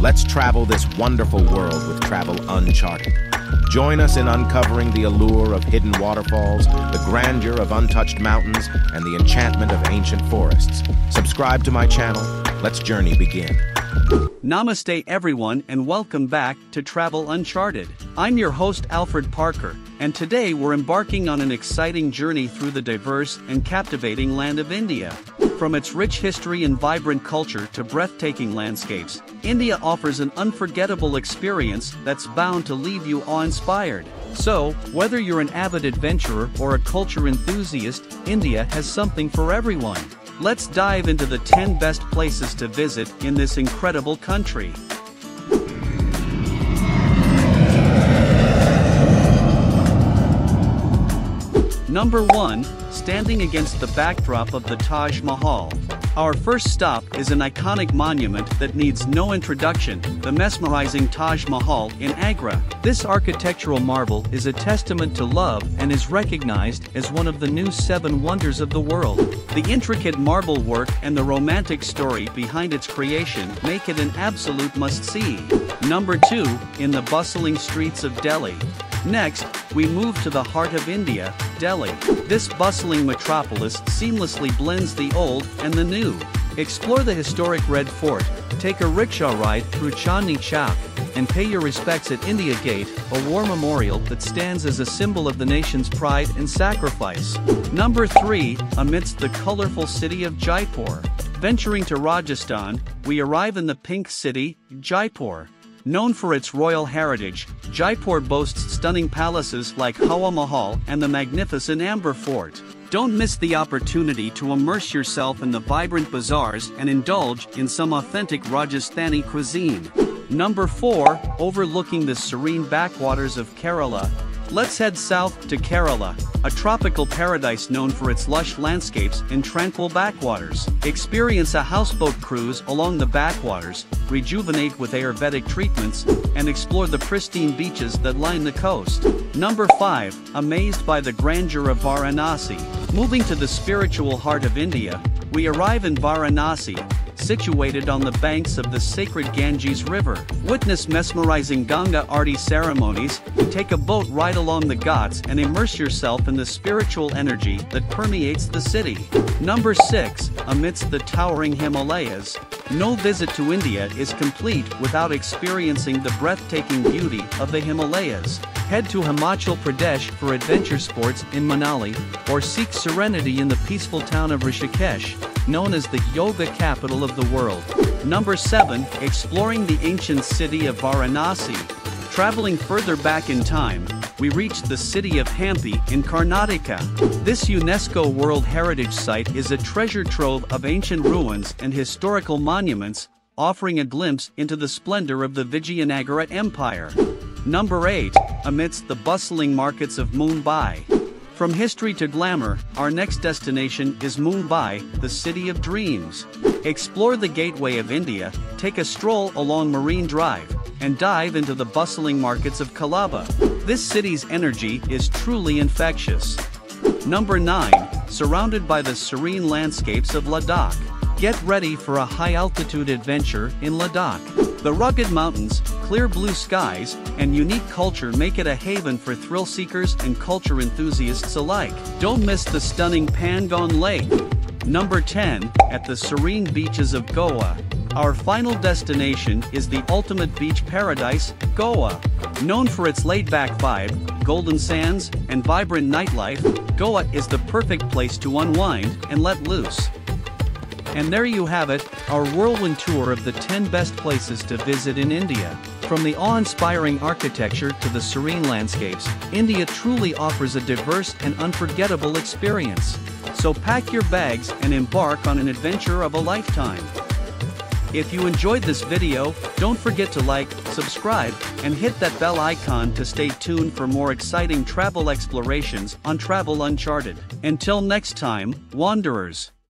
Let's travel this wonderful world with Travel Uncharted. Join us in uncovering the allure of hidden waterfalls, the grandeur of untouched mountains, and the enchantment of ancient forests. Subscribe to my channel. Let's journey begin. Namaste everyone and welcome back to Travel Uncharted. I'm your host Alfred Parker, and today we're embarking on an exciting journey through the diverse and captivating land of India. From its rich history and vibrant culture to breathtaking landscapes, India offers an unforgettable experience that's bound to leave you awe-inspired. So, whether you're an avid adventurer or a culture enthusiast, India has something for everyone. Let's dive into the 10 best places to visit in this incredible country. Number 1. Standing against the backdrop of the Taj Mahal. Our first stop is an iconic monument that needs no introduction, the mesmerizing Taj Mahal in Agra. This architectural marvel is a testament to love and is recognized as one of the new 7 wonders of the world. The intricate marble work and the romantic story behind its creation make it an absolute must-see. Number 2. In the bustling streets of Delhi. Next, we move to the heart of India, Delhi. This bustling metropolis seamlessly blends the old and the new. Explore the historic Red Fort, take a rickshaw ride through Chandni Chowk, and pay your respects at India Gate, a war memorial that stands as a symbol of the nation's pride and sacrifice. Number 3, amidst the colorful city of Jaipur. Venturing to Rajasthan, we arrive in the pink city, Jaipur. Known for its royal heritage, Jaipur boasts stunning palaces like Hawa Mahal and the magnificent Amber Fort. Don't miss the opportunity to immerse yourself in the vibrant bazaars and indulge in some authentic Rajasthani cuisine. Number 4, overlooking the serene backwaters of Kerala. Let's head south to Kerala, a tropical paradise known for its lush landscapes and tranquil backwaters. Experience a houseboat cruise along the backwaters, rejuvenate with Ayurvedic treatments, and explore the pristine beaches that line the coast. Number 5, amazed by the grandeur of Varanasi. Moving to the spiritual heart of India, we arrive in Varanasi, situated on the banks of the sacred Ganges River. Witness mesmerizing Ganga Aarti ceremonies, take a boat ride along the Ghats and immerse yourself in the spiritual energy that permeates the city. Number 6, amidst the towering Himalayas. No visit to India is complete without experiencing the breathtaking beauty of the Himalayas. Head to Himachal Pradesh for adventure sports in Manali, or seek serenity in the peaceful town of Rishikesh, known as the yoga capital of the world. Number 7, exploring the ancient city of Varanasi. Traveling further back in time, we reached the city of Hampi in Karnataka. This UNESCO World Heritage Site is a treasure trove of ancient ruins and historical monuments, offering a glimpse into the splendor of the Vijayanagara Empire. Number 8, amidst the bustling markets of Mumbai. From history to glamour, our next destination is Mumbai, the city of dreams. Explore the Gateway of India, take a stroll along Marine Drive, and dive into the bustling markets of Colaba. This city's energy is truly infectious. Number 9, surrounded by the serene landscapes of Ladakh. Get ready for a high-altitude adventure in Ladakh. The rugged mountains, clear blue skies, and unique culture make it a haven for thrill seekers and culture enthusiasts alike. Don't miss the stunning Pangong Lake. Number 10, at the serene beaches of Goa. Our final destination is the ultimate beach paradise, Goa. Known for its laid-back vibe, golden sands, and vibrant nightlife, Goa is the perfect place to unwind and let loose. And there you have it, our whirlwind tour of the 10 best places to visit in India. From the awe-inspiring architecture to the serene landscapes, India truly offers a diverse and unforgettable experience. So pack your bags and embark on an adventure of a lifetime. If you enjoyed this video, don't forget to like, subscribe, and hit that bell icon to stay tuned for more exciting travel explorations on Travel Uncharted. Until next time, wanderers.